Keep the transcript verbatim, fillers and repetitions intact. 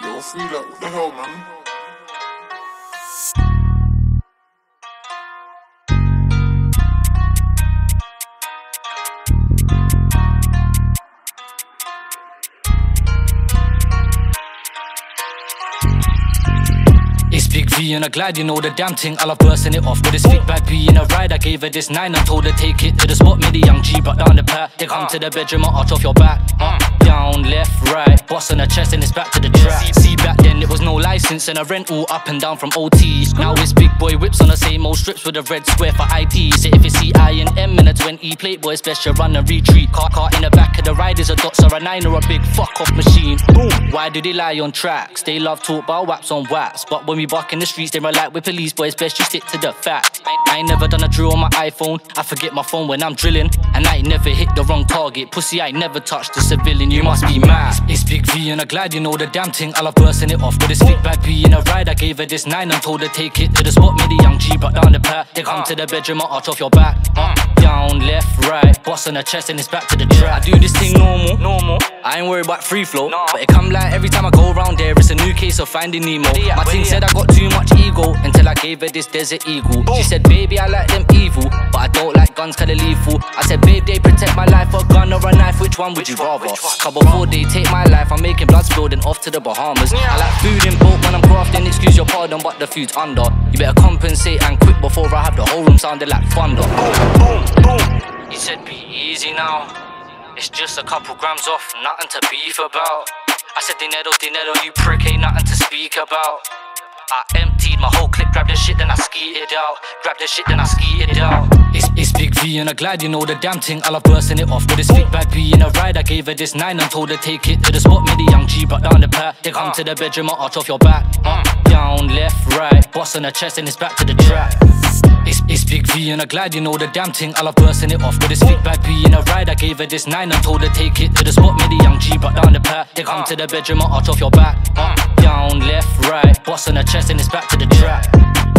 Yo, Frida, what the hell, man? It's Big V and I glide, you know the damn thing, I love bursting it off with this big bad B in a ride. I gave her this nine and told her take it to the spot. Made the young G brought down the path. They come to the bedroom, I arch off your back. uh, Down, left, right, boss on her chest and it's back to the track. See, back then it was no license and a rent all up and down from O T. Now it's big boy whips on the same old strips with a red square for I D. Say if it's C I and M and a twenty plate, boy it's best you run and retreat. Car car in the back of the ride is a dots or a nine or a big fuck off machine. Boom. Why do they lie on tracks? They love talk about waps on waps, but when we bark in the streets, they relate with police, boys. Best you stick to the fact. I ain't never done a drill on my iPhone. I forget my phone when I'm drilling, and I ain't never hit the wrong target. Pussy, I ain't never touched a civilian. You must be mad. It's Big V and I glide, you know the damn thing. I love bursting it off with this big bad B in a ride. I gave her this nine and told her take it to the spot. Made the young G brought down the path. They come to the bedroom, I arch off your back. Uh, down, left, right, boss on her chest and it's back to the track. I do this thing normal, normal. I ain't worried about free flow, no. But it come like every time I go round there, it's a new case of Finding Nemo. My thing said I got too much ego until I gave her this desert eagle. She said, baby, I like them evil, but I don't like guns, kinda lethal. I said, babe, they protect my life, a gun or a knife, which one would you rather? Cause before they take my life, I'm making blood spilled and off to the Bahamas. I like food in bulk when I'm crafting, excuse your pardon, but the food's under. You better compensate and quit before I have the whole room sounding like thunder. Boom, boom, boom. He said, be easy now. It's just a couple grams off, nothing to beef about. I said, dinero, dinero, you prick, ain't nothing to speak about. I emptied my whole clip, grabbed the shit, then I skeeted out. Grabbed the shit, then I skeeted out. It's, it's Big V and I glide, you know the damn thing, I love bursting it off with this big bad B in a ride. I gave her this nine and told her take it to the spot. Made the young G brought down the path. They come uh. to the bedroom, I arch off your back. uh. Down, left, right, boss on her chest and it's back to the track. It's, it's Big V and I glide, you know the damn thing, I love bursting it off with this big bad B in a ride. I gave her this nine and told her take it to the spot. Made the young G brought down the path. They come uh. to the bedroom, I arch off your back. uh. Down, left, right, boss on her chest and it's back to the track.